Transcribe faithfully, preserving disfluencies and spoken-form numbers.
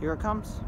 Here it comes.